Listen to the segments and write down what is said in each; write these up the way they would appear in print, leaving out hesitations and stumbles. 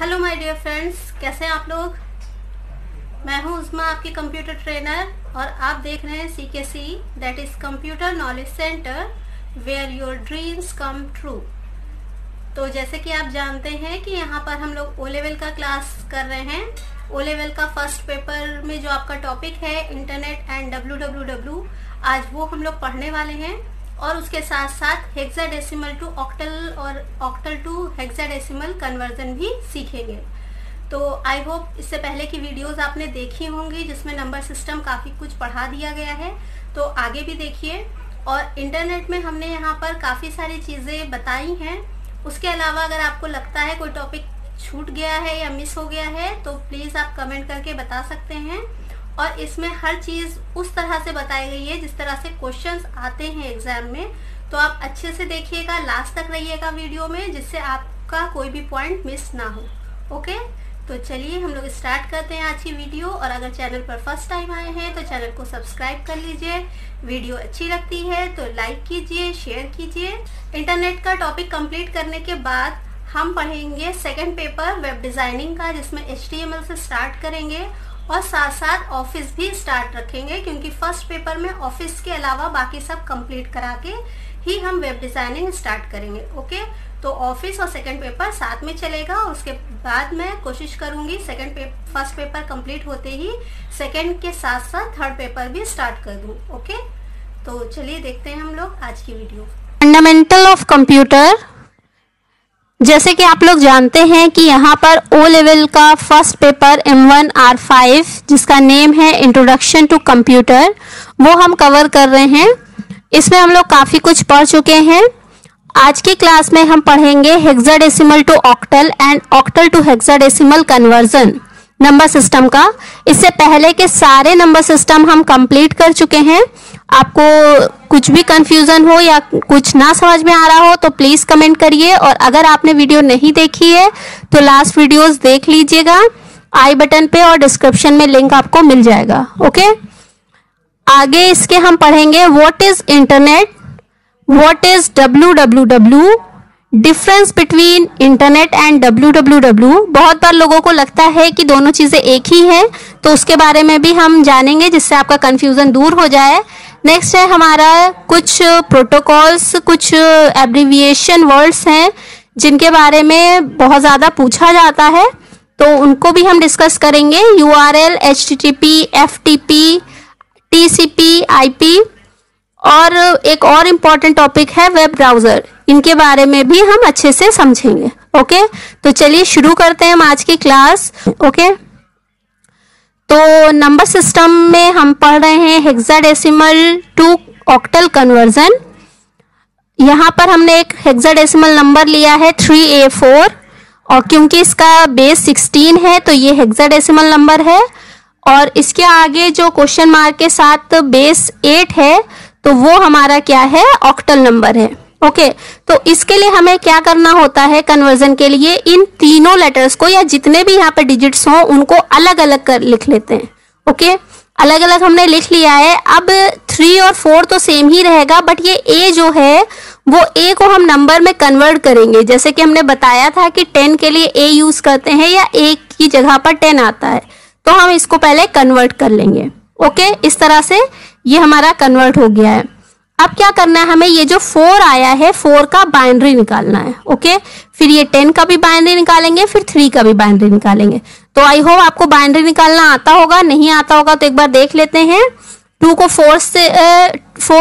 Hello my dear friends, कैसे हैं आप लोग। मैं हूं उज़मा, आपकी कंप्यूटर ट्रेनर, और आप देख रहे हैं CKC that is computer knowledge centre where your dreams come true. तो जैसे कि आप जानते हैं कि यहाँ पर हम लोग ओ लेवल का क्लास कर रहे हैं। ओ लेवल का फर्स्ट पेपर में जो आपका टॉपिक है इंटरनेट एंड www, आज वो हम लोग पढ़ने वाले हैं। और उसके साथ साथ हेक्साडेसिमल टू ऑक्टल और ऑक्टल टू हेक्साडेसिमल कन्वर्जन भी सीखेंगे। तो आई होप इससे पहले की वीडियोस आपने देखी होंगी जिसमें नंबर सिस्टम काफ़ी कुछ पढ़ा दिया गया है, तो आगे भी देखिए। और इंटरनेट में हमने यहाँ पर काफ़ी सारी चीज़ें बताई हैं। उसके अलावा अगर आपको लगता है कोई टॉपिक छूट गया है या मिस हो गया है तो प्लीज़ आप कमेंट करके बता सकते हैं। और इसमें हर चीज़ उस तरह से बताई गई है जिस तरह से क्वेश्चंस आते हैं एग्ज़ाम में, तो आप अच्छे से देखिएगा, लास्ट तक रहिएगा वीडियो में, जिससे आपका कोई भी पॉइंट मिस ना हो। ओके, तो चलिए हम लोग स्टार्ट करते हैं आज की वीडियो। और अगर चैनल पर फर्स्ट टाइम आए हैं तो चैनल को सब्सक्राइब कर लीजिए। वीडियो अच्छी लगती है तो लाइक कीजिए, शेयर कीजिए। इंटरनेट का टॉपिक कंप्लीट करने के बाद हम पढ़ेंगे सेकेंड पेपर वेब डिज़ाइनिंग का, जिसमें HTML से स्टार्ट करेंगे और साथ साथ ऑफिस भी स्टार्ट रखेंगे, क्योंकि फर्स्ट पेपर में ऑफिस के अलावा बाकी सब कंप्लीट करा के ही हम वेब डिज़ाइनिंग स्टार्ट करेंगे। ओके, तो ऑफिस और सेकंड पेपर साथ में चलेगा। उसके बाद मैं कोशिश करूँगी फर्स्ट पेपर कंप्लीट होते ही सेकंड के साथ साथ थर्ड पेपर भी स्टार्ट कर दूँ। ओके, तो चलिए देखते हैं हम लोग आज की वीडियो। Fundamental of computer. जैसे कि आप लोग जानते हैं कि यहाँ पर ओ लेवल का फर्स्ट पेपर M1R5, जिसका नेम है इंट्रोडक्शन टू कंप्यूटर, वो हम कवर कर रहे हैं। इसमें हम लोग काफ़ी कुछ पढ़ चुके हैं। आज की क्लास में हम पढ़ेंगे hexadecimal to octal and octal to hexadecimal conversion number system का। इससे पहले के सारे नंबर सिस्टम हम कंप्लीट कर चुके हैं। आपको कुछ भी कंफ्यूजन हो या कुछ ना समझ में आ रहा हो तो प्लीज़ कमेंट करिए। और अगर आपने वीडियो नहीं देखी है तो लास्ट वीडियोस देख लीजिएगा, आई बटन पे और डिस्क्रिप्शन में लिंक आपको मिल जाएगा। ओके, आगे इसके हम पढ़ेंगे what is internet, what is www, difference between internet and www। बहुत बार लोगों को लगता है कि दोनों चीज़ें एक ही हैं, तो उसके बारे में भी हम जानेंगे जिससे आपका कन्फ्यूज़न दूर हो जाए। नेक्स्ट है हमारा कुछ प्रोटोकॉल्स, कुछ एब्रिविएशन वर्ड्स हैं जिनके बारे में बहुत ज़्यादा पूछा जाता है, तो उनको भी हम डिस्कस करेंगे। URL, HTTP, FTP, TCP, IP, और एक और इम्पॉर्टेंट टॉपिक है वेब ब्राउज़र। इनके बारे में भी हम अच्छे से समझेंगे। ओके, तो चलिए शुरू करते हैं हम आज की क्लास। ओके, तो नंबर सिस्टम में हम पढ़ रहे हैं हेक्साडेसिमल टू ऑक्टल कन्वर्जन। यहाँ पर हमने एक हेक्साडेसिमल नंबर लिया है 3A4, और क्योंकि इसका बेस 16 है तो ये हेक्साडेसिमल नंबर है। और इसके आगे जो क्वेश्चन मार्क के साथ बेस 8 है तो वो हमारा क्या है, ऑक्टल नंबर है। ओके, तो इसके लिए हमें क्या करना होता है कन्वर्जन के लिए, इन तीनों लेटर्स को या जितने भी यहाँ पर डिजिट्स हों उनको अलग अलग कर लिख लेते हैं। ओके, अलग अलग हमने लिख लिया है। अब 3 और 4 तो सेम ही रहेगा, बट ये ए जो है वो ए को हम नंबर में कन्वर्ट करेंगे। जैसे कि हमने बताया था कि 10 के लिए ए यूज़ करते हैं या ए की जगह पर 10 आता है, तो हम इसको पहले कन्वर्ट कर लेंगे। ओके, इस तरह से ये हमारा कन्वर्ट हो गया है। अब क्या करना है हमें, ये जो 4 आया है 4 का बाइनरी निकालना है। ओके, फिर ये 10 का भी बाइनरी निकालेंगे, फिर 3 का भी बाइनरी निकालेंगे। तो आई होप आपको बाइनरी निकालना आता होगा, नहीं आता होगा तो एक बार देख लेते हैं। 4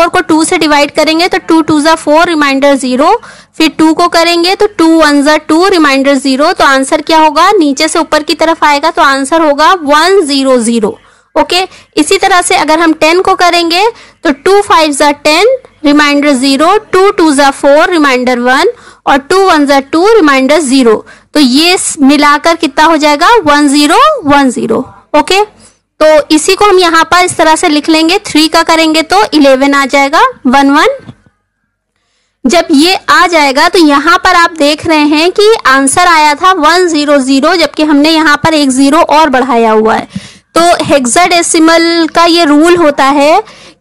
को 2 से डिवाइड करेंगे तो 2 2s are 4 रिमाइंडर 0, फिर 2 को करेंगे तो 2 1s are 2 रिमाइंडर 0। तो आंसर क्या होगा, नीचे से ऊपर की तरफ आएगा तो आंसर होगा 1 0 0। ओके, इसी तरह से अगर हम 10 को करेंगे तो 2 5s are 10 reminder 0, 2 2s are 4 reminder 1, और 2 1s are 2 रिमाइंडर 0। तो ये मिलाकर कितना हो जाएगा, 1 0 1 0। ओके, तो इसी को हम यहाँ पर इस तरह से लिख लेंगे। 3 का करेंगे तो 11 आ जाएगा, 1 1। जब ये आ जाएगा तो यहाँ पर आप देख रहे हैं कि आंसर आया था 1 0 0, जबकि हमने यहाँ पर 1 0 और बढ़ाया हुआ है। तो हेक्साडेसिमल का ये रूल होता है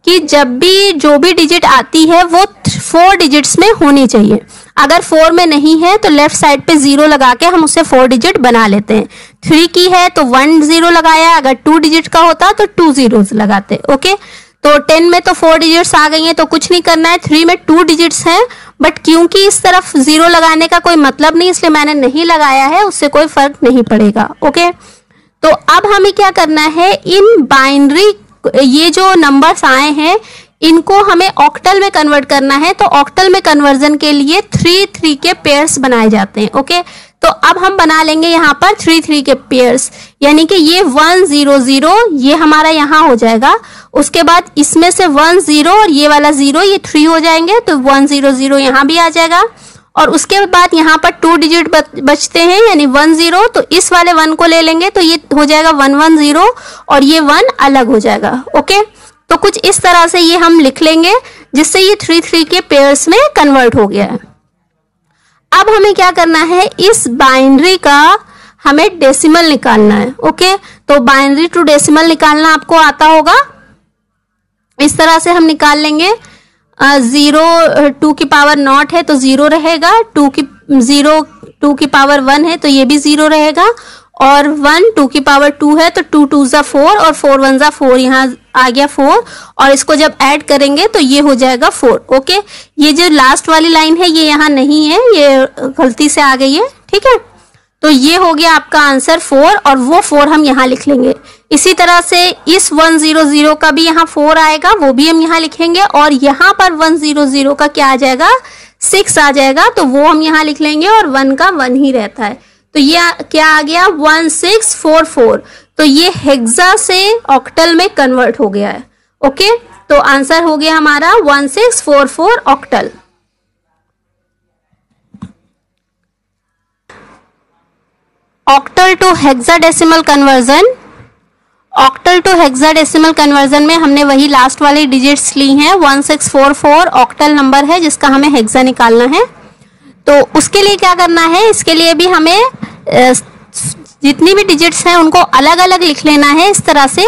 कि जब भी जो भी डिजिट आती है वो 4 डिजिट्स में होनी चाहिए। अगर 4 में नहीं है तो लेफ्ट साइड पे 0 लगा के हम उसे 4 डिजिट बना लेते हैं। 3 की है तो 1 0 लगाया, अगर 2 डिजिट का होता तो 2 0 लगाते। ओके, तो 10 में तो 4 डिजिट्स आ गई हैं तो कुछ नहीं करना है। 3 में 2 डिजिट्स हैं बट क्योंकि इस तरफ 0 लगाने का कोई मतलब नहीं इसलिए मैंने नहीं लगाया है, उससे कोई फर्क नहीं पड़ेगा। ओके, तो अब हमें क्या करना है, इन बाइनरी ये जो नंबर्स आए हैं इनको हमें ऑक्टल में कन्वर्ट करना है। तो ऑक्टल में कन्वर्जन के लिए 3-3 के पेयर्स बनाए जाते हैं। ओके, तो अब हम बना लेंगे यहाँ पर 3-3 के पेयर्स, यानी कि ये 1 0 0 ये हमारा यहाँ हो जाएगा, उसके बाद इसमें से 1 0 और ये वाला 0 ये 3 हो जाएंगे तो 1 0 0 यहाँ भी आ जाएगा। और उसके बाद यहाँ पर 2 डिजिट बचते हैं यानी 1 0, तो इस वाले 1 को ले लेंगे तो ये हो जाएगा 1 1 0 और ये 1 अलग हो जाएगा। ओके, तो कुछ इस तरह से ये हम लिख लेंगे जिससे ये 3-3 के पेयर्स में कन्वर्ट हो गया है। अब हमें क्या करना है, इस बाइनरी का हमें डेसिमल निकालना है। ओके, तो बाइनरी टू डेसिमल निकालना आपको आता होगा, इस तरह से हम निकाल लेंगे। 0 2 की पावर नॉट है तो 0 रहेगा, 2 की पावर 1 है तो ये भी 0 रहेगा, और 1 2 की पावर 2 है तो 2 2 ज़ा 4 और 4 1 ज़ा 4 यहाँ आ गया 4, और इसको जब ऐड करेंगे तो ये हो जाएगा 4। ओके, ये जो लास्ट वाली लाइन है ये यहाँ नहीं है, ये गलती से आ गई है, ठीक है। तो ये हो गया आपका आंसर 4 और वो 4 हम यहाँ लिख लेंगे। इसी तरह से इस 1 0 0 का भी यहाँ 4 आएगा, वो भी हम यहाँ लिखेंगे, और यहाँ पर 1 0 0 का क्या आ जाएगा, 6 आ जाएगा, तो वो हम यहाँ लिख लेंगे, और 1 का 1 ही रहता है। तो ये क्या आ गया, 1644। तो ये हेक्सा से ऑक्टल में कन्वर्ट हो गया है। ओके, तो आंसर हो गया हमारा 1644 octal. Octal to hexadecimal conversion, octal to hexadecimal conversion में हमने वही लास्ट वाली डिजिट्स ली हैं। 1644 ऑक्टल नंबर है जिसका हमें हेक्सा निकालना है। तो उसके लिए क्या करना है, इसके लिए भी हमें जितनी भी डिजिट्स हैं उनको अलग अलग लिख लेना है इस तरह से,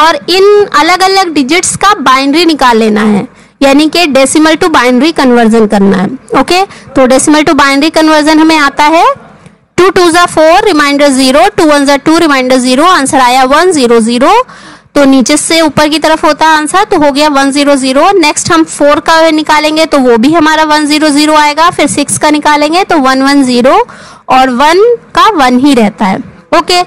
और इन अलग अलग डिजिट्स का बाइनरी निकाल लेना है, यानी कि डेसिमल टू बाइनरी कन्वर्जन करना है। ओके, तो डेसिमल टू बाइनरी कन्वर्जन हमें आता है 2 2 ज़ा 4 रिमाइंडर 0, 2 1 ज़ा 2 रिमाइंडर 0, आंसर आया 1 0 0। तो नीचे से ऊपर की तरफ होता है आंसर, तो हो गया 1 0 0। नेक्स्ट हम 4 का निकालेंगे तो वो भी हमारा 1 0 0 आएगा, फिर 6 का निकालेंगे तो 1 1 0 और 1 का 1 ही रहता है। ओके,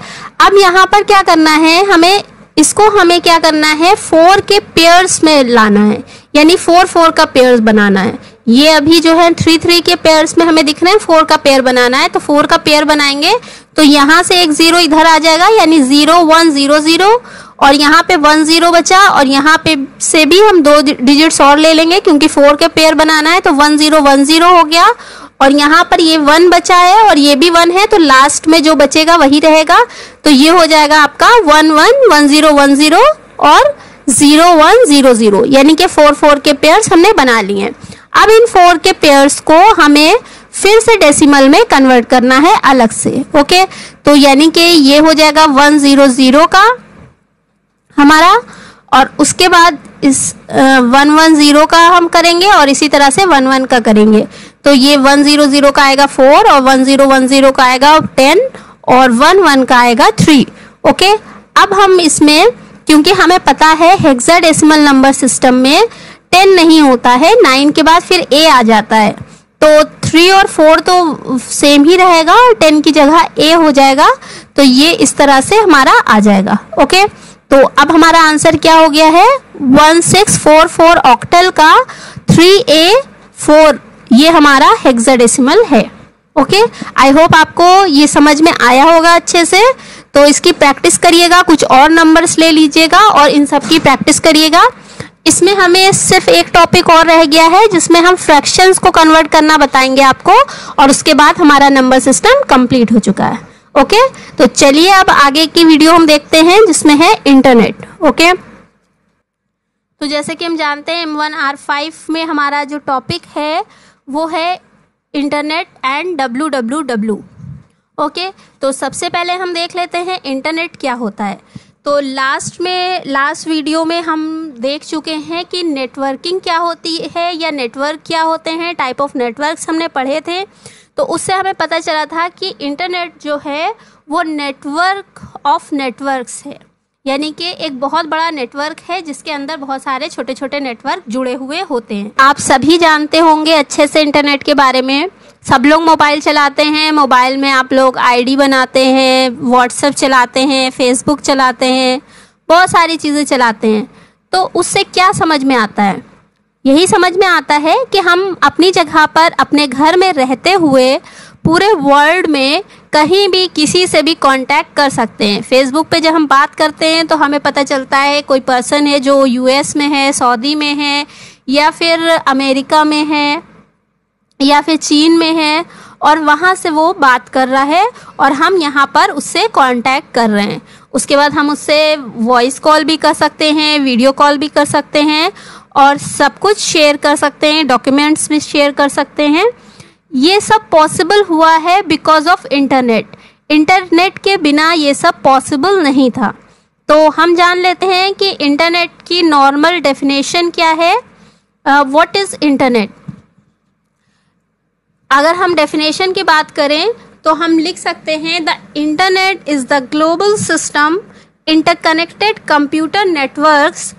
अब यहाँ पर क्या करना है हमें, इसको हमें क्या करना है 4 के पेयर्स में लाना है, यानी 4 4 का पेयर्स बनाना है। ये अभी जो है 3 3 के पेयर्स में हमें दिख रहे हैं, 4 का पेयर बनाना है तो 4 का पेयर बनाएंगे। तो यहाँ से एक 0 इधर आ जाएगा यानी 0 1 0 0, और यहाँ पे 1 0 बचा, और यहाँ पे से भी हम 2 डिजिट्स और ले लेंगे क्योंकि 4 के पेयर बनाना है, तो 1 0 1 0 हो गया, और यहाँ पर ये 1 बचा है और ये भी 1 है, तो लास्ट में जो बचेगा वही रहेगा। तो ये हो जाएगा आपका 1 1 1 0 1 0 और 0 1 0 0, यानी कि 4 4 के पेयर्स हमने बना लिए हैं। अब इन 4 के पेयर्स को हमें फिर से डेसिमल में कन्वर्ट करना है अलग से। ओके, तो यानी कि ये हो जाएगा 1 0 0 का हमारा, और उसके बाद इस 1 1 0 का हम करेंगे और इसी तरह से 1 1 का करेंगे। तो ये 1 0 0 का आएगा 4, और 1 0 1 0 का आएगा 10, और 1 1 का आएगा 3। ओके, अब हम इसमें, क्योंकि हमें पता है हेक्साडेसिमल नंबर सिस्टम में 10 नहीं होता है, 9 के बाद फिर ए आ जाता है, तो 3 और 4 तो सेम ही रहेगा और 10 की जगह ए हो जाएगा, तो ये इस तरह से हमारा आ जाएगा। ओके, तो अब हमारा आंसर क्या हो गया है, 1644 ऑक्टल का 3A 4 ये हमारा हेक्साडेसिमल है। ओके, आई होप आपको ये समझ में आया होगा अच्छे से। तो इसकी प्रैक्टिस करिएगा, कुछ और नंबर्स ले लीजिएगा और इन सब की प्रैक्टिस करिएगा। इसमें हमें सिर्फ एक टॉपिक और रह गया है जिसमें हम फ्रैक्शंस को कन्वर्ट करना बताएंगे आपको, और उसके बाद हमारा नंबर सिस्टम कंप्लीट हो चुका है। ओके, तो चलिए अब आगे की वीडियो हम देखते हैं जिसमें है इंटरनेट। ओके, तो जैसे कि हम जानते हैं M1R5 में हमारा जो टॉपिक है वो है इंटरनेट एंड www। ओके, तो सबसे पहले हम देख लेते हैं इंटरनेट क्या होता है। तो लास्ट वीडियो में हम देख चुके हैं कि नेटवर्किंग क्या होती है या नेटवर्क क्या होते हैं, टाइप ऑफ नेटवर्क्स हमने पढ़े थे। तो उससे हमें पता चला था कि इंटरनेट जो है वो नेटवर्क ऑफ नेटवर्क्स है, यानी कि एक बहुत बड़ा नेटवर्क है जिसके अंदर बहुत सारे छोटे छोटे नेटवर्क जुड़े हुए होते हैं। आप सभी जानते होंगे अच्छे से इंटरनेट के बारे में, सब लोग मोबाइल चलाते हैं, मोबाइल में आप लोग आईडी बनाते हैं, व्हाट्सएप चलाते हैं, फेसबुक चलाते हैं, बहुत सारी चीज़ें चलाते हैं। तो उससे क्या समझ में आता है? यही समझ में आता है कि हम अपनी जगह पर अपने घर में रहते हुए पूरे वर्ल्ड में कहीं भी किसी से भी कांटेक्ट कर सकते हैं। फेसबुक पे जब हम बात करते हैं तो हमें पता चलता है कोई पर्सन है जो यूएस में है, सऊदी में है, या फिर अमेरिका में है, या फिर चीन में है, और वहाँ से वो बात कर रहा है और हम यहाँ पर उससे कांटेक्ट कर रहे हैं। उसके बाद हम उससे वॉइस कॉल भी कर सकते हैं, वीडियो कॉल भी कर सकते हैं और सब कुछ शेयर कर सकते हैं, डॉक्यूमेंट्स भी शेयर कर सकते हैं। ये सब पॉसिबल हुआ है बिकॉज ऑफ इंटरनेट। इंटरनेट के बिना ये सब पॉसिबल नहीं था। तो हम जान लेते हैं कि इंटरनेट की नॉर्मल डेफिनेशन क्या है, व्हाट इज़ इंटरनेट। अगर हम डेफिनेशन की बात करें तो हम लिख सकते हैं the internet is the global system interconnected computer networks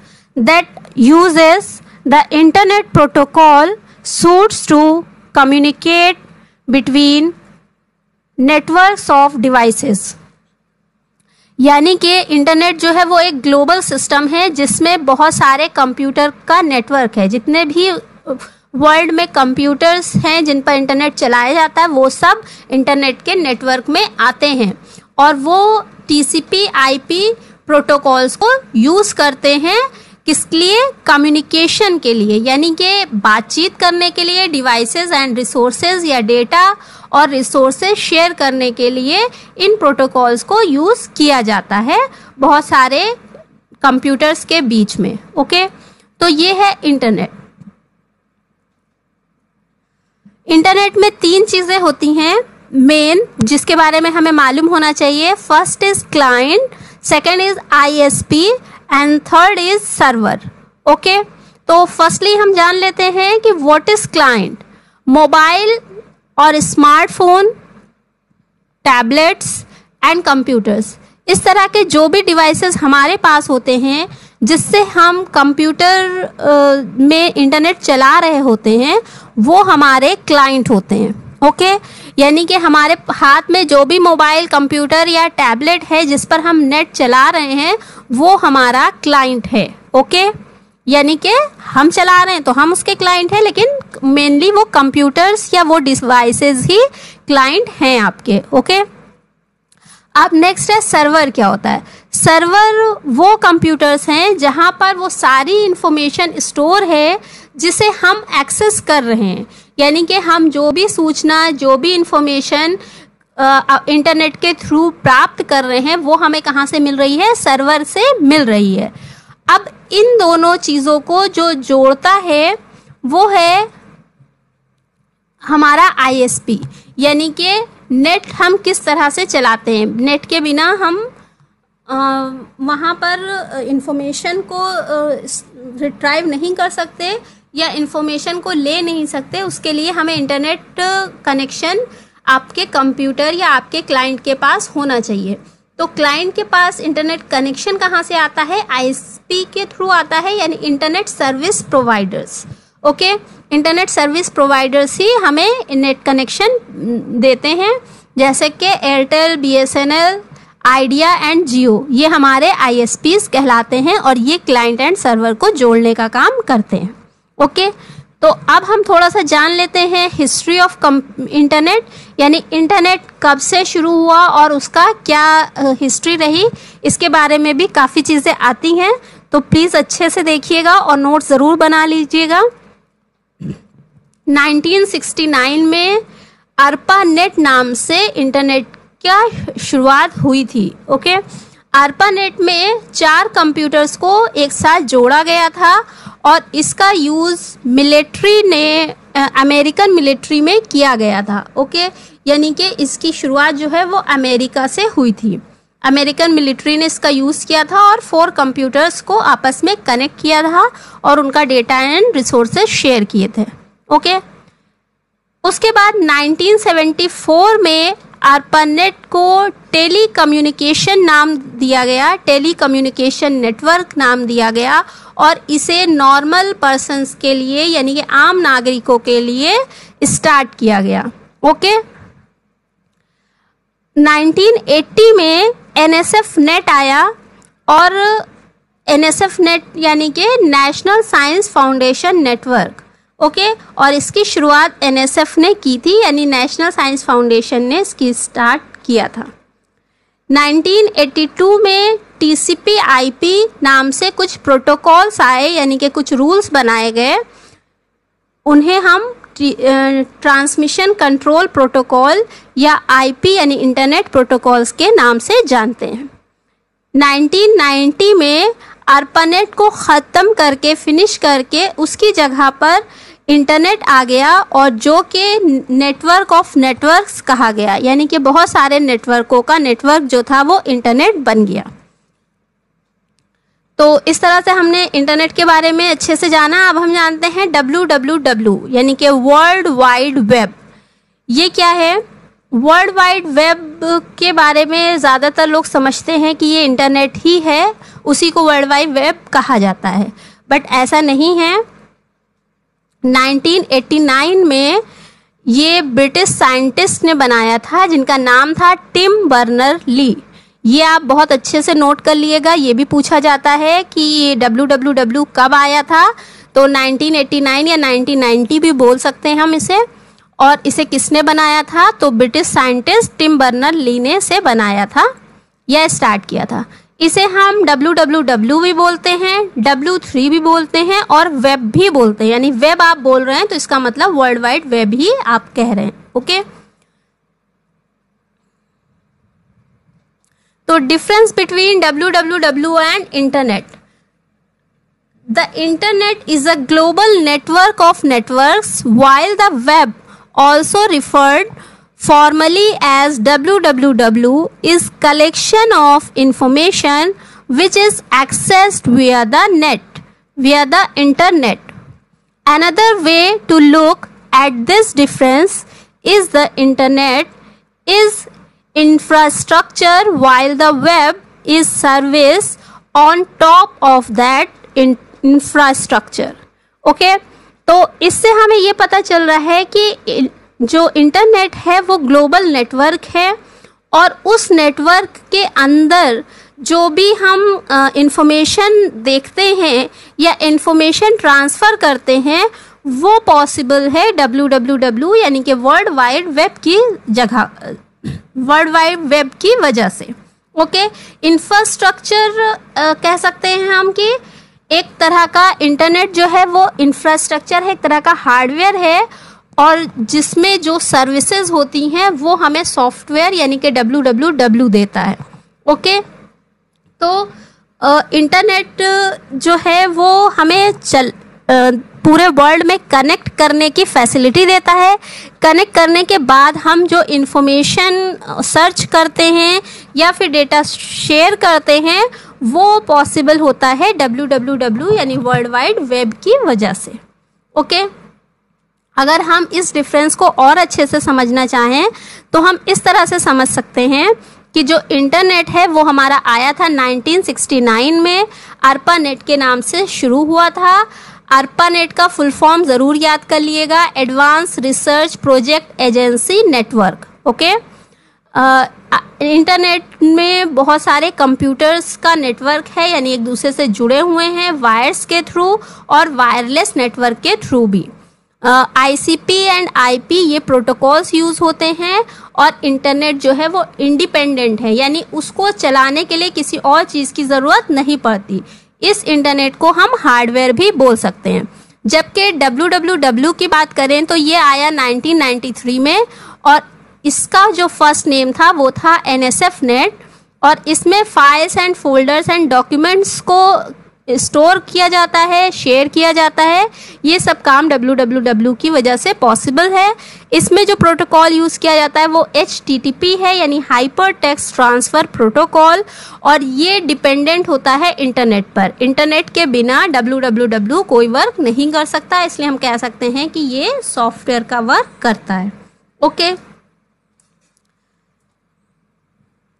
that uses the internet protocol suites to communicate between networks of devices। यानी कि इंटरनेट जो है वो एक ग्लोबल सिस्टम है जिसमें बहुत सारे कंप्यूटर का नेटवर्क है। जितने भी वर्ल्ड में कंप्यूटर्स हैं जिन पर इंटरनेट चलाया जाता है वो सब इंटरनेट के नेटवर्क में आते हैं और वो TCP/IP प्रोटोकॉल्स को यूज़ करते हैं। किसके लिए? कम्युनिकेशन के लिए, यानी कि बातचीत करने के लिए, डिवाइसेस एंड रिसोर्सेज या डेटा और रिसोर्सेज शेयर करने के लिए इन प्रोटोकॉल्स को यूज़ किया जाता है बहुत सारे कंप्यूटर्स के बीच में। ओके, तो ये है इंटरनेट। इंटरनेट में तीन चीज़ें होती हैं मेन, जिसके बारे में हमें मालूम होना चाहिए। First is client, second is ISP and third is server. Okay, तो फर्स्टली हम जान लेते हैं कि व्हाट इज़ क्लाइंट। मोबाइल और स्मार्टफोन, टैबलेट्स एंड कंप्यूटर्स, इस तरह के जो भी डिवाइसेस हमारे पास होते हैं जिससे हम कंप्यूटर में इंटरनेट चला रहे होते हैं वो हमारे क्लाइंट होते हैं। ओके, यानी कि हमारे हाथ में जो भी मोबाइल, कंप्यूटर या टैबलेट है जिस पर हम नेट चला रहे हैं वो हमारा क्लाइंट है। ओके, यानी कि हम चला रहे हैं तो हम उसके क्लाइंट हैं, लेकिन मेनली वो कंप्यूटर्स या वो डिवाइसेस ही क्लाइंट हैं आपके। ओके, अब नेक्स्ट है सर्वर। क्या होता है? सर्वर वो कंप्यूटर्स हैं जहाँ पर वो सारी इंफॉर्मेशन स्टोर है जिसे हम एक्सेस कर रहे हैं, यानी कि हम जो भी सूचना, जो भी इंफॉर्मेशन इंटरनेट के थ्रू प्राप्त कर रहे हैं वो हमें कहाँ से मिल रही है? सर्वर से मिल रही है। अब इन दोनों चीज़ों को जो जोड़ता है वो है हमारा ISP, यानी कि नेट हम किस तरह से चलाते हैं। नेट के बिना हम वहाँ पर इंफॉर्मेशन को रिट्राइव नहीं कर सकते या इंफॉर्मेशन को ले नहीं सकते। उसके लिए हमें इंटरनेट कनेक्शन आपके कंप्यूटर या आपके क्लाइंट के पास होना चाहिए। तो क्लाइंट के पास इंटरनेट कनेक्शन कहाँ से आता है? ISP के थ्रू आता है, यानी internet service providers. Okay, internet service providers ही हमें नेट कनेक्शन देते हैं, जैसे कि Airtel, BSNL, Idea and Jio, ये हमारे ISPs कहलाते हैं और ये क्लाइंट एंड सर्वर को जोड़ने का काम करते हैं। ओके, तो अब हम थोड़ा सा जान लेते हैं हिस्ट्री ऑफ इंटरनेट, यानी इंटरनेट कब से शुरू हुआ और उसका क्या हिस्ट्री रही। इसके बारे में भी काफ़ी चीज़ें आती हैं, तो प्लीज़ अच्छे से देखिएगा और नोट ज़रूर बना लीजिएगा। 1969 में अर्पा नेट नाम से इंटरनेट क्या शुरुआत हुई थी। ओके, ARPANET में 4 कंप्यूटर्स को एक साथ जोड़ा गया था और इसका यूज़ मिलिट्री ने अमेरिकन मिलिट्री में किया गया था। ओके, यानी कि इसकी शुरुआत जो है वो अमेरिका से हुई थी। अमेरिकन मिलिट्री ने इसका यूज़ किया था और 4 कंप्यूटर्स को आपस में कनेक्ट किया था और उनका डेटा एंड रिसोर्सेज शेयर किए थे। ओके, उसके बाद 1974 में ARPANET को टेली कम्युनिकेशन नाम दिया गया, टेली कम्युनिकेशन नेटवर्क नाम दिया गया और इसे नॉर्मल पर्सनस के लिए यानी कि आम नागरिकों के लिए स्टार्ट किया गया। ओके, 1980 में NSFNet आया और NSFNet यानी कि national science foundation network. Okay, और इसकी शुरुआत NSF ने की थी यानी नेशनल साइंस फाउंडेशन ने इसकी स्टार्ट किया था। 1982 में TCP/IP नाम से कुछ प्रोटोकॉल्स आए यानी कि कुछ रूल्स बनाए गए, उन्हें हम ट्रांसमिशन कंट्रोल प्रोटोकॉल या IP यानी इंटरनेट प्रोटोकॉल्स के नाम से जानते हैं। 1990 में ARPANET को ख़त्म करके फिनिश करके उसकी जगह पर इंटरनेट आ गया और जो कि नेटवर्क ऑफ नेटवर्क्स कहा गया यानी कि बहुत सारे नेटवर्कों का नेटवर्क जो था वो इंटरनेट बन गया। तो इस तरह से हमने इंटरनेट के बारे में अच्छे से जाना। अब हम जानते हैं WWW यानी कि वर्ल्ड वाइड वेब। ये क्या है? वर्ल्ड वाइड वेब के बारे में ज़्यादातर लोग समझते हैं कि ये इंटरनेट ही है, उसी को वर्ल्ड वाइड वेब कहा जाता है, बट ऐसा नहीं है। 1989 में ये ब्रिटिश साइंटिस्ट ने बनाया था जिनका नाम था टिम बर्नर ली। ये आप बहुत अच्छे से नोट कर लिएगा, ये भी पूछा जाता है कि ये WWW कब आया था, तो 1989 या 1990 भी बोल सकते हैं हम इसे। और इसे किसने बनाया था? तो British scientist Tim Berners Lee ने इसे बनाया था या स्टार्ट किया था। इसे हम WWW भी बोलते हैं, W3 भी बोलते हैं और वेब भी बोलते हैं, यानी वेब आप बोल रहे हैं तो इसका मतलब वर्ल्ड वाइड वेब ही आप कह रहे हैं। ओके, तो difference between WWW and internet. The internet is a global network of networks while the web also referred formally as WWW is collection of information which is accessed via the net, via the internet. Another way to look at this difference is the internet is infrastructure while the web is service on top of that infrastructure. Okay, तो इससे हमें ये पता चल रहा है कि जो इंटरनेट है वो ग्लोबल नेटवर्क है और उस नेटवर्क के अंदर जो भी हम इंफॉर्मेशन देखते हैं या इंफॉर्मेशन ट्रांसफ़र करते हैं वो पॉसिबल है WWW यानी कि वर्ल्ड वाइड वेब की जगह, वर्ल्ड वाइड वेब की वजह से। ओके, इंफ्रास्ट्रक्चर कह सकते हैं हम कि एक तरह का इंटरनेट जो है वो इंफ्रास्ट्रक्चर है, एक तरह का हार्डवेयर है और जिसमें जो सर्विसेज होती हैं वो हमें सॉफ्टवेयर यानी कि WWW देता है। ओके, तो इंटरनेट जो है वो हमें पूरे वर्ल्ड में कनेक्ट करने की फैसिलिटी देता है। कनेक्ट करने के बाद हम जो इंफॉर्मेशन सर्च करते हैं या फिर डेटा शेयर करते हैं वो पॉसिबल होता है WWW यानी वर्ल्ड वाइड वेब की वजह से। ओके, अगर हम इस डिफरेंस को और अच्छे से समझना चाहें तो हम इस तरह से समझ सकते हैं कि जो इंटरनेट है वो हमारा आया था 1969 में, ARPANET के नाम से शुरू हुआ था। ARPANET का फुल फॉर्म ज़रूर याद कर लिएगा, advance research project agency network. Okay, internet में बहुत सारे कंप्यूटर्स का नेटवर्क है यानी एक दूसरे से जुड़े हुए हैं वायर्स के थ्रू और वायरलेस नेटवर्क के थ्रू भी। ICP एंड IP ये प्रोटोकॉल्स यूज़ होते हैं और इंटरनेट जो है वो इंडिपेंडेंट है यानी उसको चलाने के लिए किसी और चीज़ की ज़रूरत नहीं पड़ती। इस इंटरनेट को हम हार्डवेयर भी बोल सकते हैं। जबकि WWW की बात करें तो ये आया 1993 में और इसका जो फर्स्ट नेम था वो था NSFNet और इसमें files and folders and documents को स्टोर किया जाता है, शेयर किया जाता है, ये सब काम www की वजह से पॉसिबल है। इसमें जो प्रोटोकॉल यूज़ किया जाता है वो HTTP है, यानी हाइपरटेक्स्ट ट्रांसफ़र प्रोटोकॉल, और ये डिपेंडेंट होता है इंटरनेट पर। इंटरनेट के बिना www कोई वर्क नहीं कर सकता, इसलिए हम कह सकते हैं कि ये सॉफ्टवेयर का वर्क करता है। ओके,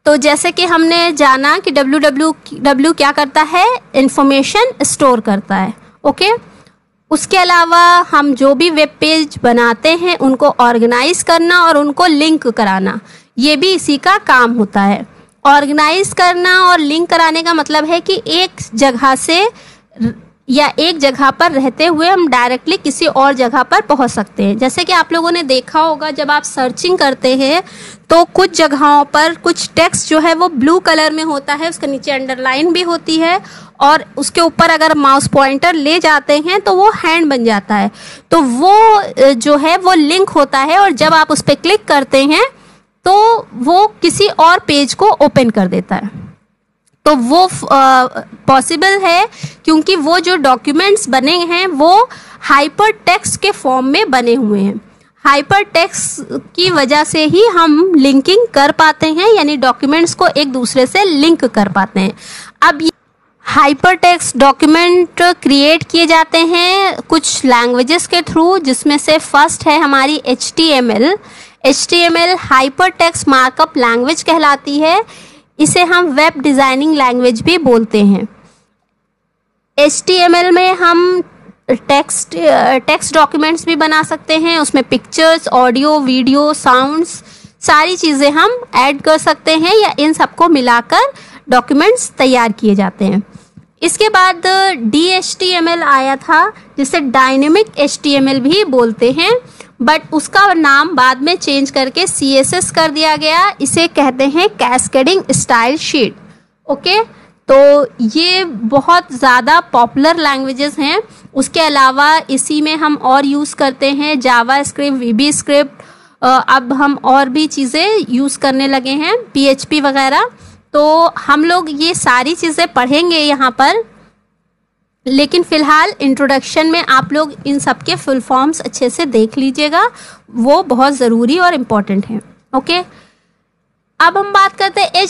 तो जैसे कि हमने जाना कि www क्या करता है, इंफॉर्मेशन स्टोर करता है। ओके, उसके अलावा हम जो भी वेब पेज बनाते हैं उनको ऑर्गेनाइज करना और उनको लिंक कराना, ये भी इसी का काम होता है। ऑर्गेनाइज करना और लिंक कराने का मतलब है कि एक जगह से या एक जगह पर रहते हुए हम डायरेक्टली किसी और जगह पर पहुंच सकते हैं। जैसे कि आप लोगों ने देखा होगा जब आप सर्चिंग करते हैं तो कुछ जगहों पर कुछ टेक्स्ट जो है वो ब्लू कलर में होता है, उसके नीचे अंडरलाइन भी होती है, और उसके ऊपर अगर माउस पॉइंटर ले जाते हैं तो वो हैंड बन जाता है, तो वो जो है वो लिंक होता है, और जब आप उस पर क्लिक करते हैं तो वो किसी और पेज को ओपन कर देता है। तो वो पॉसिबल है क्योंकि वो जो डॉक्यूमेंट्स बने हैं वो हाइपर टेक्स्ट के फॉर्म में बने हुए हैं। हाइपर टेक्स्ट की वजह से ही हम लिंकिंग कर पाते हैं, यानी डॉक्यूमेंट्स को एक दूसरे से लिंक कर पाते हैं। अब ये हाइपर टेक्स्ट डॉक्यूमेंट क्रिएट किए जाते हैं कुछ लैंग्वेजेस के थ्रू, जिसमें से फर्स्ट है हमारी HTML hyper text markup language कहलाती है। इसे हम वेब डिज़ाइनिंग लैंग्वेज भी बोलते हैं। HTML में हम टेक्स्ट डॉक्यूमेंट्स भी बना सकते हैं, उसमें पिक्चर्स, ऑडियो, वीडियो, साउंड्स, सारी चीज़ें हम ऐड कर सकते हैं, या इन सबको मिलाकर डॉक्यूमेंट्स तैयार किए जाते हैं। इसके बाद DHTML आया था, जिसे डायनेमिक HTML भी बोलते हैं, बट उसका नाम बाद में चेंज करके CSS कर दिया गया। इसे कहते हैं कैस्केडिंग स्टाइल शीट। ओके, तो ये बहुत ज़्यादा पॉपुलर लैंग्वेजेस हैं। उसके अलावा इसी में हम और यूज़ करते हैं जावास्क्रिप्ट, वीबीस्क्रिप्ट, अब हम और भी चीज़ें यूज़ करने लगे हैं, PHP वगैरह। तो हम लोग ये सारी चीज़ें पढ़ेंगे यहाँ पर, लेकिन फ़िलहाल इंट्रोडक्शन में आप लोग इन सब के फुल फॉर्म्स अच्छे से देख लीजिएगा, वो बहुत ज़रूरी और इम्पॉर्टेंट है। ओके, अब हम बात करते हैं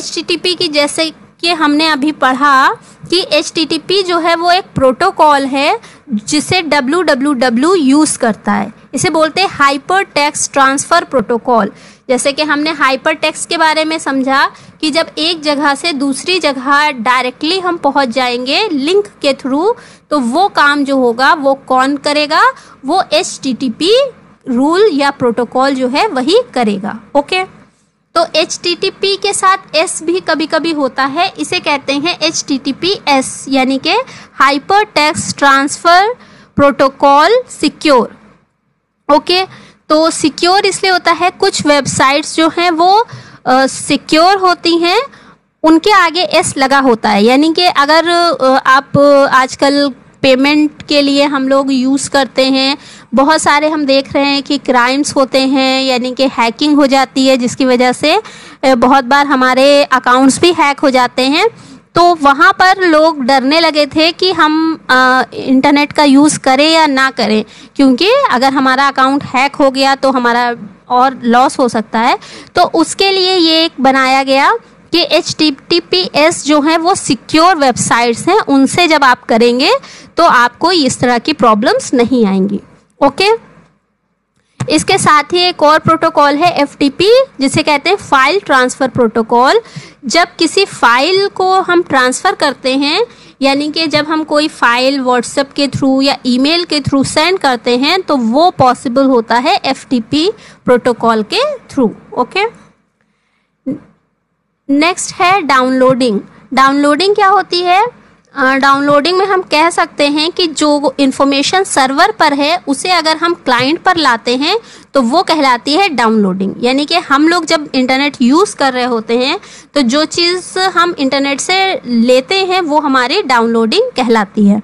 HTTP की। जैसे कि हमने अभी पढ़ा कि HTTP जो है वो एक प्रोटोकॉल है जिसे www यूज़ करता है। इसे बोलते हैं हाइपर टेक्स्ट ट्रांसफ़र प्रोटोकॉल। जैसे कि हमने हाइपर टेक्स्ट के बारे में समझा कि जब एक जगह से दूसरी जगह डायरेक्टली हम पहुंच जाएंगे लिंक के थ्रू, तो वो काम जो होगा वो कौन करेगा, वो HTTP रूल या प्रोटोकॉल जो है वही करेगा। ओके, तो HTTP के साथ S भी कभी कभी होता है, इसे कहते हैं HTTPS, यानी कि hyper text transfer protocol secure. Okay, तो सिक्योर इसलिए होता है, कुछ वेबसाइट्स जो हैं वो सिक्योर होती हैं, उनके आगे एस लगा होता है, यानी कि अगर आप आजकल पेमेंट के लिए हम लोग यूज़ करते हैं, बहुत सारे हम देख रहे हैं कि क्राइम्स होते हैं, यानी कि हैकिंग हो जाती है, जिसकी वजह से बहुत बार हमारे अकाउंट्स भी हैक हो जाते हैं। तो वहाँ पर लोग डरने लगे थे कि हम इंटरनेट का यूज़ करें या ना करें, क्योंकि अगर हमारा अकाउंट हैक हो गया तो हमारा और लॉस हो सकता है। तो उसके लिए ये एक बनाया गया कि HTTPS जो है वो सिक्योर वेबसाइट्स हैं, उनसे जब आप करेंगे तो आपको इस तरह की प्रॉब्लम्स नहीं आएंगी। ओके, इसके साथ ही एक और प्रोटोकॉल है FTP, जिसे कहते हैं फाइल ट्रांसफ़र प्रोटोकॉल। जब किसी फाइल को हम ट्रांसफ़र करते हैं, यानी कि जब हम कोई फाइल व्हाट्सएप के थ्रू या ईमेल के थ्रू सेंड करते हैं, तो वो पॉसिबल होता है FTP प्रोटोकॉल के थ्रू। ओके, नेक्स्ट है डाउनलोडिंग। डाउनलोडिंग क्या होती है? डाउनलोडिंग में हम कह सकते हैं कि जो इन्फॉर्मेशन सर्वर पर है उसे अगर हम क्लाइंट पर लाते हैं तो वो कहलाती है डाउनलोडिंग। यानी कि हम लोग जब इंटरनेट यूज़ कर रहे होते हैं तो जो चीज़ हम इंटरनेट से लेते हैं वो हमारी डाउनलोडिंग कहलाती है।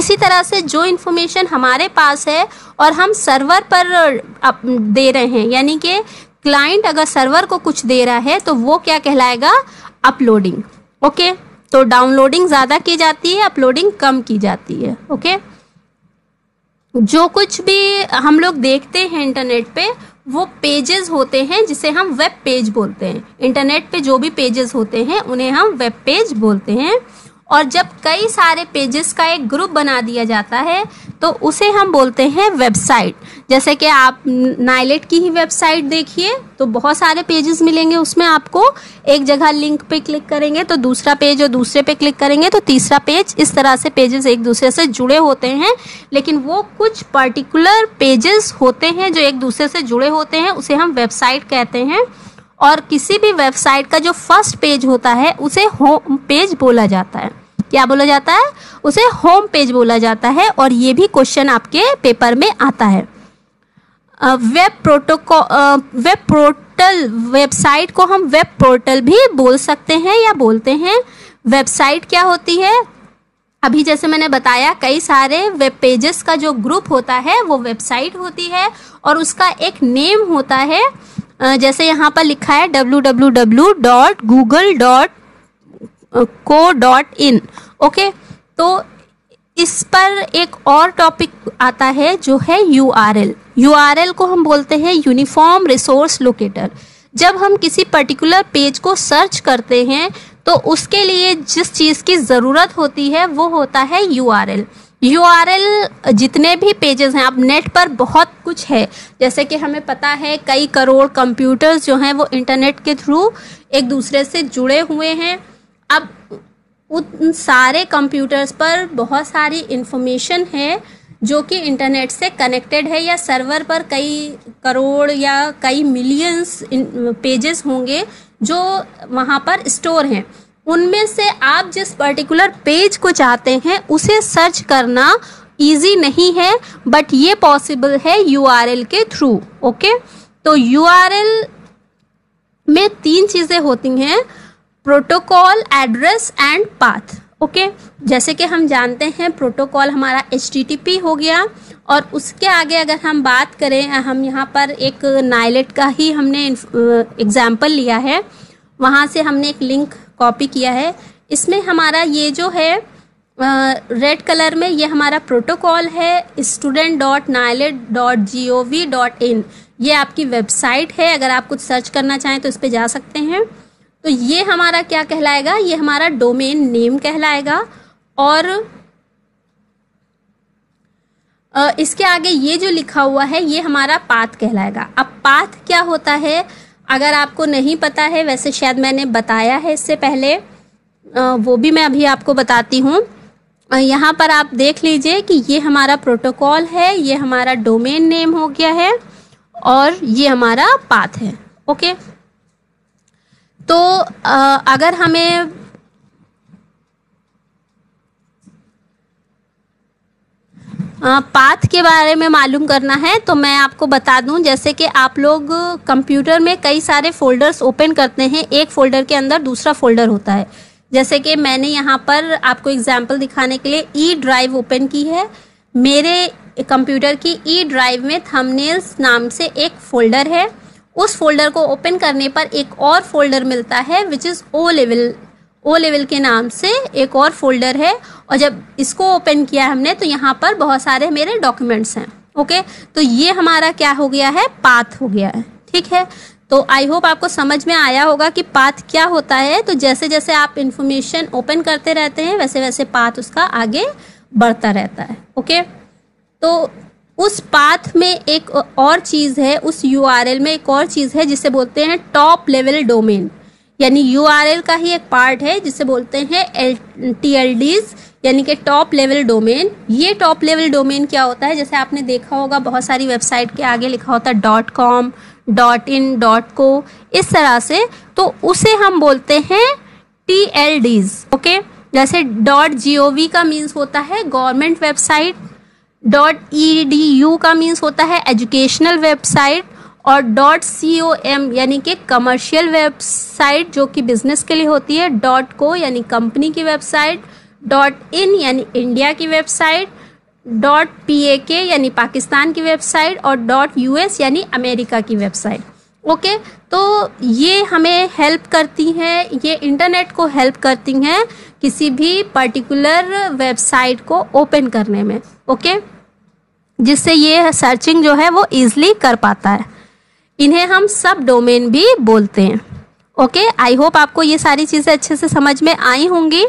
इसी तरह से जो इन्फॉर्मेशन हमारे पास है और हम सर्वर पर दे रहे हैं, यानी कि क्लाइंट अगर सर्वर को कुछ दे रहा है तो वो क्या कहलाएगा? अपलोडिंग। ओके, तो डाउनलोडिंग ज़्यादा की जाती है, अपलोडिंग कम की जाती है। ओके, जो कुछ भी हम लोग देखते हैं इंटरनेट पे वो पेजेस होते हैं जिसे हम वेब पेज बोलते हैं। इंटरनेट पे जो भी पेजेस होते हैं उन्हें हम वेब पेज बोलते हैं। और जब कई सारे पेजेस का एक ग्रुप बना दिया जाता है तो उसे हम बोलते हैं वेबसाइट। जैसे कि आप नीलेट की ही वेबसाइट देखिए तो बहुत सारे पेजेस मिलेंगे उसमें आपको। एक जगह लिंक पे क्लिक करेंगे तो दूसरा पेज और दूसरे पे क्लिक करेंगे तो तीसरा पेज, इस तरह से पेजेस एक दूसरे से जुड़े होते हैं। लेकिन वो कुछ पर्टिकुलर पेजेस होते हैं जो एक दूसरे से जुड़े होते हैं, उसे हम वेबसाइट कहते हैं। और किसी भी वेबसाइट का जो फर्स्ट पेज होता है उसे होम पेज बोला जाता है। क्या बोला जाता है? उसे होम पेज बोला जाता है। और ये भी क्वेश्चन आपके पेपर में आता है। वेब पोर्टल, वेबसाइट को हम वेब पोर्टल भी बोल सकते हैं या बोलते हैं। वेबसाइट क्या होती है? अभी जैसे मैंने बताया कई सारे वेब पेजेस का जो ग्रुप होता है वो वेबसाइट होती है और उसका एक नेम होता है। जैसे यहाँ पर लिखा है www.google.co.in। ओके, तो इस पर एक और टॉपिक आता है जो है URL। URL को हम बोलते हैं यूनिफॉर्म रिसोर्स लोकेटर। जब हम किसी पर्टिकुलर पेज को सर्च करते हैं तो उसके लिए जिस चीज़ की ज़रूरत होती है वो होता है URL। URL जितने भी पेजेस हैं, अब नेट पर बहुत कुछ है। जैसे कि हमें पता है कई करोड़ कंप्यूटर्स जो हैं वो इंटरनेट के थ्रू एक दूसरे से जुड़े हुए हैं। अब उन सारे कंप्यूटर्स पर बहुत सारी इन्फॉर्मेशन है जो कि इंटरनेट से कनेक्टेड है, या सर्वर पर कई करोड़ या कई मिलियंस पेजेस होंगे जो वहाँ पर स्टोर हैं। उनमें से आप जिस पर्टिकुलर पेज को चाहते हैं उसे सर्च करना इजी नहीं है, बट ये पॉसिबल है URL के थ्रू। ओके, तो URL में तीन चीज़ें होती हैं, protocol, address and path. Okay, जैसे कि हम जानते हैं प्रोटोकॉल हमारा HTTP हो गया। और उसके आगे अगर हम बात करें, हम यहाँ पर एक नीलेट का ही हमने एग्जाम्पल लिया है, वहाँ से हमने एक लिंक कॉपी किया है। इसमें हमारा ये जो है रेड कलर में ये हमारा प्रोटोकॉल है, student.nilet.gov.in। ये आपकी वेबसाइट है, अगर आप कुछ सर्च करना चाहें तो इस पे जा सकते हैं। तो ये हमारा क्या कहलाएगा? ये हमारा डोमेन नेम कहलाएगा। और इसके आगे ये जो लिखा हुआ है ये हमारा पाथ कहलाएगा। अब पाथ क्या होता है अगर आपको नहीं पता है, वैसे शायद मैंने बताया है इससे पहले, वो भी मैं अभी आपको बताती हूँ। यहाँ पर आप देख लीजिए कि ये हमारा प्रोटोकॉल है, ये हमारा डोमेन नेम हो गया है और ये हमारा पाथ है। ओके, तो अगर हमें पाथ के बारे में मालूम करना है तो मैं आपको बता दूं, जैसे कि आप लोग कंप्यूटर में कई सारे फ़ोल्डर्स ओपन करते हैं, एक फ़ोल्डर के अंदर दूसरा फ़ोल्डर होता है। जैसे कि मैंने यहाँ पर आपको एग्जाम्पल दिखाने के लिए E ड्राइव ओपन की है। मेरे कंप्यूटर की E ड्राइव में थंबनेल्स नाम से एक फ़ोल्डर है। उस फ़ोल्डर को ओपन करने पर एक और फ़ोल्डर मिलता है विच इज़ O लेवल के नाम से एक और फोल्डर है। और जब इसको ओपन किया हमने तो यहाँ पर बहुत सारे मेरे डॉक्यूमेंट्स हैं। ओके, तो ये हमारा क्या हो गया है? पाथ हो गया है। ठीक है, तो आई होप आपको समझ में आया होगा कि पाथ क्या होता है। तो जैसे जैसे आप इन्फॉर्मेशन ओपन करते रहते हैं वैसे वैसे पाथ उसका आगे बढ़ता रहता है। ओके, तो उस पाथ में एक और चीज़ है, उस URL में एक और चीज़ है जिसे बोलते हैं टॉप लेवल डोमेन, यानी URL का ही एक पार्ट है जिसे बोलते हैं TLDs, यानी कि टॉप लेवल डोमेन। ये टॉप लेवल डोमेन क्या होता है? जैसे आपने देखा होगा बहुत सारी वेबसाइट के आगे लिखा होता है .com, .in, .co, इस तरह से, तो उसे हम बोलते हैं TLDs। ओके, जैसे .gov का मीन्स होता है गवर्नमेंट वेबसाइट, .edu का मीन्स होता है एजुकेशनल वेबसाइट, और .com यानी कि कमर्शियल वेबसाइट जो कि बिजनेस के लिए होती है, .co यानी कंपनी की वेबसाइट, .in यानी इंडिया की वेबसाइट, .pak यानी पाकिस्तान की वेबसाइट और .us यानी अमेरिका की वेबसाइट। ओके, तो ये हमें हेल्प करती हैं, ये इंटरनेट को हेल्प करती हैं किसी भी पर्टिकुलर वेबसाइट को ओपन करने में, ओके, जिससे ये सर्चिंग जो है वो ईजिली कर पाता है। इन्हें हम सब डोमेन भी बोलते हैं। ओके, आई होप आपको ये सारी चीज़ें अच्छे से समझ में आई होंगी।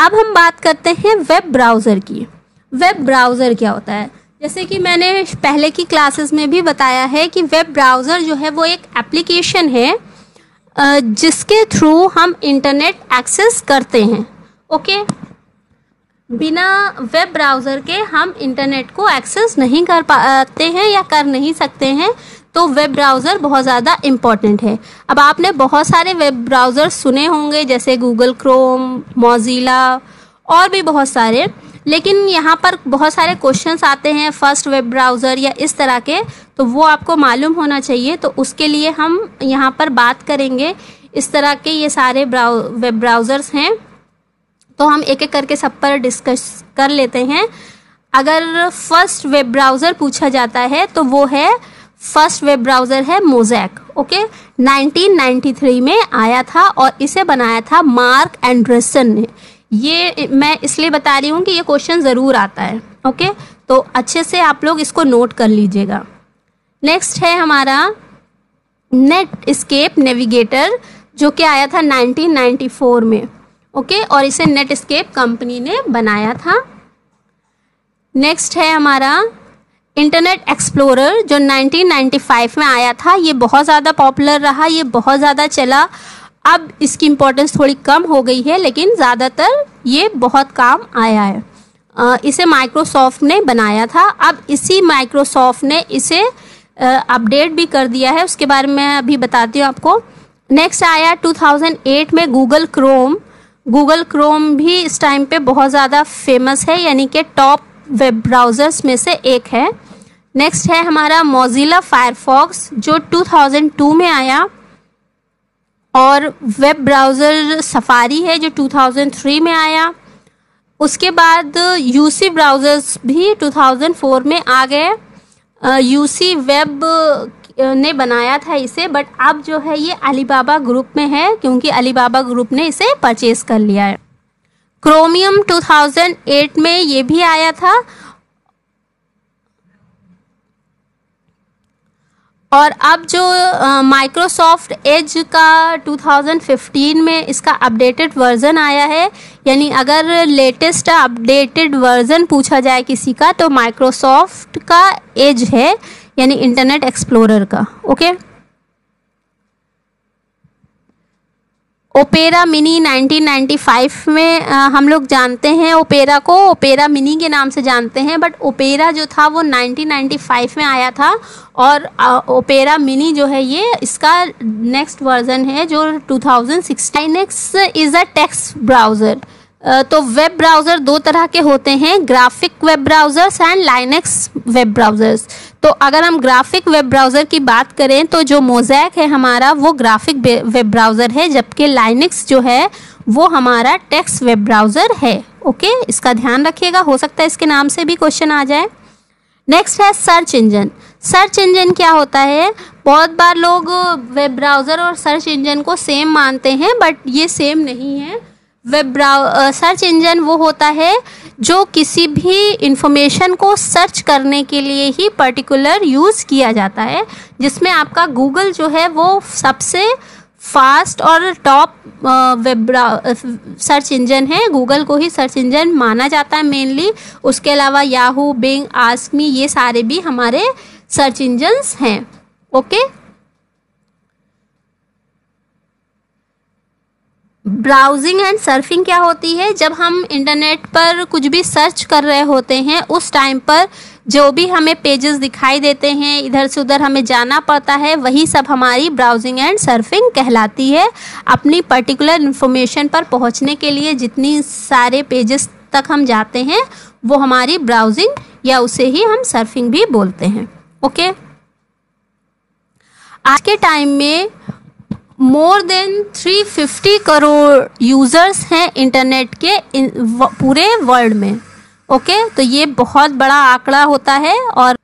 अब हम बात करते हैं वेब ब्राउज़र की। वेब ब्राउज़र क्या होता है? जैसे कि मैंने पहले की क्लासेस में भी बताया है कि वेब ब्राउज़र जो है वो एक एप्लीकेशन है जिसके थ्रू हम इंटरनेट एक्सेस करते हैं। ओके, बिना वेब ब्राउज़र के हम इंटरनेट को एक्सेस नहीं कर पाते हैं या कर नहीं सकते हैं, तो वेब ब्राउज़र बहुत ज़्यादा इम्पॉर्टेंट है। अब आपने बहुत सारे वेब ब्राउज़र सुने होंगे जैसे गूगल क्रोम, मोजिला और भी बहुत सारे, लेकिन यहाँ पर बहुत सारे क्वेश्चंस आते हैं फर्स्ट वेब ब्राउज़र या इस तरह के, तो वो आपको मालूम होना चाहिए। तो उसके लिए हम यहाँ पर बात करेंगे, इस तरह के ये सारे वेब ब्राउज़र्स हैं, तो हम एक एक करके सब पर डिस्कस कर लेते हैं। अगर फर्स्ट वेब ब्राउज़र पूछा जाता है तो वो है, फर्स्ट वेब ब्राउज़र है मोज़ैक। ओके, 1993 में आया था और इसे बनाया था मार्क एंड्रेसन ने। ये मैं इसलिए बता रही हूँ कि ये क्वेश्चन ज़रूर आता है। ओके, तो अच्छे से आप लोग इसको नोट कर लीजिएगा। नेक्स्ट है हमारा नेटस्केप नेविगेटर, जो कि आया था 1994 में। ओके, और इसे नेटस्केप कंपनी ने बनाया था। नेक्स्ट है हमारा इंटरनेट एक्सप्लोरर, जो 1995 में आया था। ये बहुत ज़्यादा पॉपुलर रहा, ये बहुत ज़्यादा चला। अब इसकी इम्पोर्टेंस थोड़ी कम हो गई है, लेकिन ज़्यादातर ये बहुत काम आया है। इसे माइक्रोसॉफ्ट ने बनाया था। अब इसी माइक्रोसॉफ्ट ने इसे अपडेट भी कर दिया है, उसके बारे में अभी बताती हूँ आपको। नेक्स्ट आया 2008 में गूगल क्रोम। गूगल क्रोम भी इस टाइम पे बहुत ज़्यादा फेमस है, यानी कि टॉप वेब ब्राउज़र्स में से एक है। नेक्स्ट है हमारा मोजिला फायरफॉक्स, जो 2002 में आया, और वेब ब्राउज़र सफारी है जो 2003 में आया। उसके बाद यूसी ब्राउज़र्स भी 2004 में आ गए। यूसी वेब ने बनाया था इसे, बट अब जो है ये अलीबाबा ग्रुप में है, क्योंकि अलीबाबा ग्रुप ने इसे परचेस कर लिया है। क्रोमियम 2008 में ये भी आया था, और अब जो माइक्रोसॉफ्ट एज का 2015 में इसका अपडेटेड वर्ज़न आया है, यानी अगर लेटेस्ट अपडेटेड वर्ज़न पूछा जाए किसी का तो माइक्रोसॉफ्ट का एज है, यानी इंटरनेट एक्सप्लोरर का। ओके, ओपेरा मिनी 1995 में हम लोग जानते हैं ओपेरा को, ओपेरा मिनी के नाम से जानते हैं, बट ओपेरा जो था वो 1995 में आया था, और ओपेरा मिनी जो है ये इसका नेक्स्ट वर्जन है जो 2016। Next is a text browser. तो वेब ब्राउज़र दो तरह के होते हैं, graphic web browsers and Linux web browsers. तो अगर हम ग्राफिक वेब ब्राउज़र की बात करें तो जो मोज़ैक है हमारा वो ग्राफिक वेब ब्राउज़र है, जबकि लिनक्स जो है वो हमारा टेक्स्ट वेब ब्राउज़र है। ओके, इसका ध्यान रखिएगा, हो सकता है इसके नाम से भी क्वेश्चन आ जाए। नेक्स्ट है सर्च इंजन। सर्च इंजन क्या होता है? बहुत बार लोग वेब ब्राउज़र और सर्च इंजन को सेम मानते हैं, बट ये सेम नहीं है। वेब सर्च इंजन वो होता है जो किसी भी इंफॉर्मेशन को सर्च करने के लिए ही पर्टिकुलर यूज़ किया जाता है, जिसमें आपका गूगल जो है वो सबसे फास्ट और टॉप वेब सर्च इंजन है। गूगल को ही सर्च इंजन माना जाता है मेनली, उसके अलावा याहू, बिंग, आस्क मी, ये सारे भी हमारे सर्च इंजन्स हैं। ओके, ब्राउजिंग एंड सर्फिंग क्या होती है? जब हम इंटरनेट पर कुछ भी सर्च कर रहे होते हैं उस टाइम पर जो भी हमें पेजेस दिखाई देते हैं, इधर से उधर हमें जाना पड़ता है, वही सब हमारी ब्राउजिंग एंड सर्फिंग कहलाती है। अपनी पर्टिकुलर इन्फॉर्मेशन पर पहुंचने के लिए जितनी सारे पेजेस तक हम जाते हैं वो हमारी ब्राउजिंग, या उसे ही हम सर्फिंग भी बोलते हैं। ओके, आज के टाइम में मोर देन 350 करोड़ यूज़र्स हैं इंटरनेट के पूरे वर्ल्ड में। ओके, तो ये बहुत बड़ा आंकड़ा होता है, और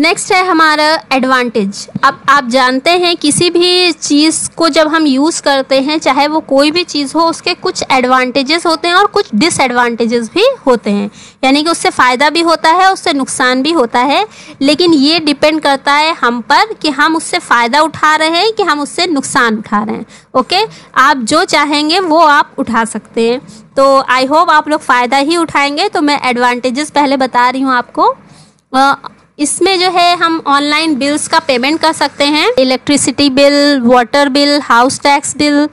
नेक्स्ट है हमारा एडवांटेज। अब आप जानते हैं किसी भी चीज़ को जब हम यूज़ करते हैं, चाहे वो कोई भी चीज़ हो, उसके कुछ एडवांटेजेस होते हैं और कुछ डिसएडवांटेजेस भी होते हैं, यानी कि उससे फ़ायदा भी होता है, उससे नुकसान भी होता है। लेकिन ये डिपेंड करता है हम पर कि हम उससे फ़ायदा उठा रहे हैं कि हम उससे नुकसान उठा रहे हैं। ओके, आप जो चाहेंगे वो आप उठा सकते हैं। तो आई होप आप लोग फ़ायदा ही उठाएंगे। तो मैं एडवांटेजेस पहले बता रही हूँ आपको। इसमें जो है हम ऑनलाइन बिल्स का पेमेंट कर सकते हैं, electricity bill, water bill, house tax bill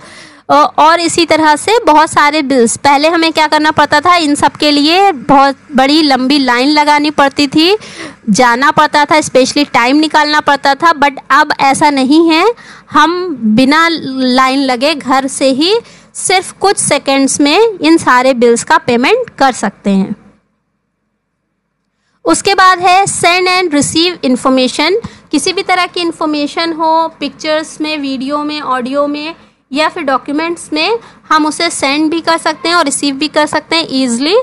और इसी तरह से बहुत सारे बिल्स। पहले हमें क्या करना पड़ता था, इन सब के लिए बहुत बड़ी लंबी लाइन लगानी पड़ती थी, जाना पड़ता था, स्पेशली टाइम निकालना पड़ता था। बट अब ऐसा नहीं है, हम बिना लाइन लगे घर से ही सिर्फ कुछ सेकेंड्स में इन सारे बिल्स का पेमेंट कर सकते हैं। उसके बाद है सेंड एंड रिसीव इन्फॉर्मेशन। किसी भी तरह की इन्फॉर्मेशन हो, पिक्चर्स में, वीडियो में, ऑडियो में या फिर डॉक्यूमेंट्स में, हम उसे सेंड भी कर सकते हैं और रिसीव भी कर सकते हैं ईजिली।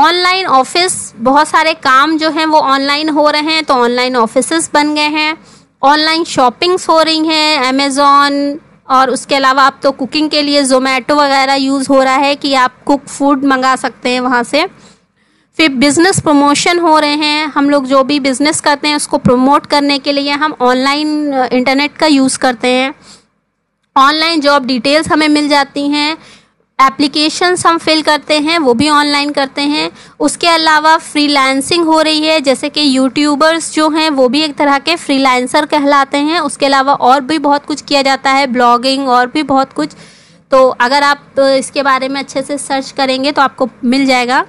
ऑनलाइन ऑफिस, बहुत सारे काम जो हैं वो ऑनलाइन हो रहे हैं, तो ऑनलाइन ऑफिसेस बन गए हैं। ऑनलाइन शॉपिंग्स हो रही हैं, अमेज़ॉन, और उसके अलावा अब तो कुकिंग के लिए जोमेटो वगैरह यूज़ हो रहा है कि आप कुक फूड मंगा सकते हैं वहाँ से। फिर बिज़नेस प्रमोशन हो रहे हैं, हम लोग जो भी बिज़नेस करते हैं उसको प्रमोट करने के लिए हम ऑनलाइन इंटरनेट का यूज़ करते हैं। ऑनलाइन जॉब डिटेल्स हमें मिल जाती हैं, एप्लीकेशंस हम फिल करते हैं वो भी ऑनलाइन करते हैं। उसके अलावा फ्रीलांसिंग हो रही है, जैसे कि यूट्यूबर्स जो हैं वो भी एक तरह के फ्रीलांसर कहलाते हैं। उसके अलावा और भी बहुत कुछ किया जाता है, ब्लॉगिंग और भी बहुत कुछ। तो अगर आप इसके बारे में अच्छे से सर्च करेंगे तो आपको मिल जाएगा।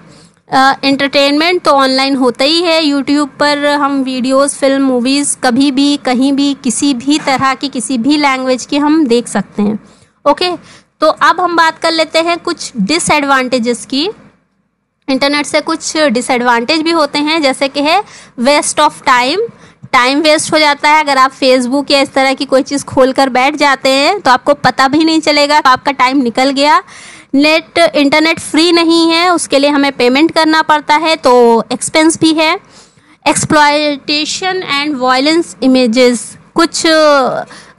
एंटरटेनमेंट तो ऑनलाइन होता ही है, यूट्यूब पर हम वीडियोस, फिल्म, मूवीज़ कभी भी, कहीं भी, किसी भी तरह की, किसी भी लैंग्वेज की हम देख सकते हैं। ओके, तो अब हम बात कर लेते हैं कुछ डिसएडवांटेजेस की। इंटरनेट से कुछ डिसएडवांटेज भी होते हैं, जैसे कि है waste of time, time waste हो जाता है। अगर आप फेसबुक या इस तरह की कोई चीज़ खोल कर बैठ जाते हैं तो आपको पता भी नहीं चलेगा तो आपका टाइम निकल गया। इंटरनेट फ्री नहीं है, उसके लिए हमें पेमेंट करना पड़ता है, तो एक्सपेंस भी है। एक्सप्लॉयटेशन एंड वायलेंस इमेजेस, कुछ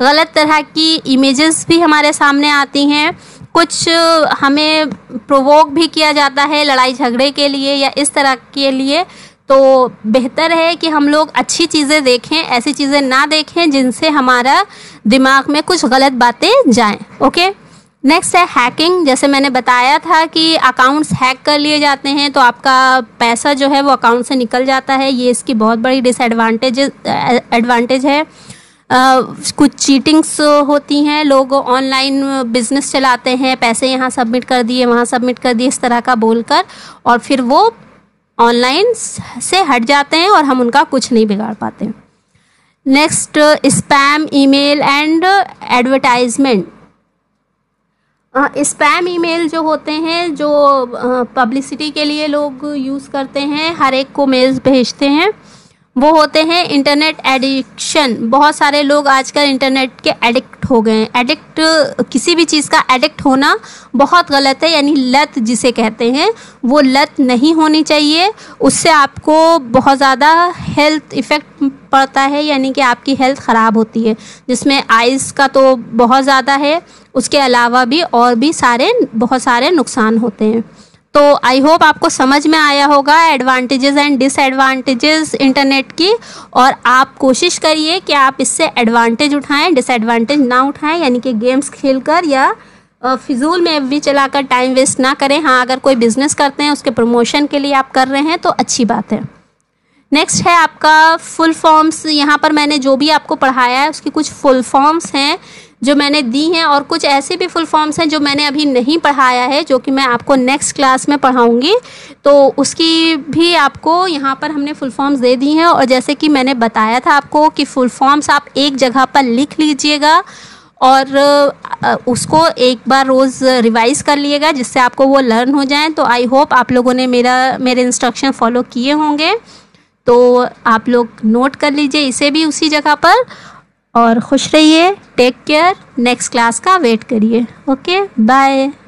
गलत तरह की इमेजेस भी हमारे सामने आती हैं, कुछ हमें प्रोवोक भी किया जाता है लड़ाई झगड़े के लिए या इस तरह के लिए। तो बेहतर है कि हम लोग अच्छी चीज़ें देखें, ऐसी चीज़ें ना देखें जिनसे हमारा दिमाग में कुछ गलत बातें जाएँ। ओके, नेक्स्ट है हैकिंग। जैसे मैंने बताया था कि अकाउंट्स हैक कर लिए जाते हैं तो आपका पैसा जो है वो अकाउंट से निकल जाता है, ये इसकी बहुत बड़ी एडवांटेज है। कुछ चीटिंग्स होती हैं, लोग ऑनलाइन बिजनेस चलाते हैं, पैसे यहाँ सबमिट कर दिए, वहाँ सबमिट कर दिए, इस तरह का बोलकर, और फिर वो ऑनलाइन से हट जाते हैं और हम उनका कुछ नहीं बिगाड़ पाते। Next, spam email and advertisement. Spam email जो होते हैं, जो पब्लिसिटी के लिए लोग यूज़ करते हैं, हर एक को मेल्स भेजते हैं, वो होते हैं इंटरनेट एडिक्शन। बहुत सारे लोग आजकल इंटरनेट के एडिक्ट हो गए हैं। एडिक्ट, किसी भी चीज़ का एडिक्ट होना बहुत गलत है, यानी लत जिसे कहते हैं, वो लत नहीं होनी चाहिए। उससे आपको बहुत ज़्यादा हेल्थ इफ़ेक्ट पड़ता है, यानी कि आपकी हेल्थ ख़राब होती है, जिसमें आइज़ का तो बहुत ज़्यादा है, उसके अलावा भी और भी सारे बहुत सारे नुकसान होते हैं। तो आई होप आपको समझ में आया होगा एडवांटेजेस एंड डिसएडवांटेजेस इंटरनेट की, और आप कोशिश करिए कि आप इससे एडवांटेज उठाएं, डिसएडवांटेज ना उठाएं, यानी कि गेम्स खेलकर या फिजूल में एफबी चलाकर टाइम वेस्ट ना करें। हाँ, अगर कोई बिजनेस करते हैं उसके प्रमोशन के लिए आप कर रहे हैं तो अच्छी बात है। नेक्स्ट है आपका फुल फॉर्म्स। यहाँ पर मैंने जो भी आपको पढ़ाया है उसकी कुछ फुल फॉर्म्स हैं जो मैंने दी हैं, और कुछ ऐसे भी फुल फॉर्म्स हैं जो मैंने अभी नहीं पढ़ाया है, जो कि मैं आपको नेक्स्ट क्लास में पढ़ाऊंगी, तो उसकी भी आपको यहाँ पर हमने फुल फॉर्म्स दे दी हैं। और जैसे कि मैंने बताया था आपको कि फुल फॉर्म्स आप एक जगह पर लिख लीजिएगा और उसको एक बार रोज़ रिवाइज़ कर लीजिएगा, जिससे आपको वो लर्न हो जाए। तो आई होप आप लोगों ने मेरे इंस्ट्रक्शन फॉलो किए होंगे, तो आप लोग नोट कर लीजिए इसे भी उसी जगह पर, और खुश रहिए, टेक केयर, नेक्स्ट क्लास का वेट करिए। Okay, bye.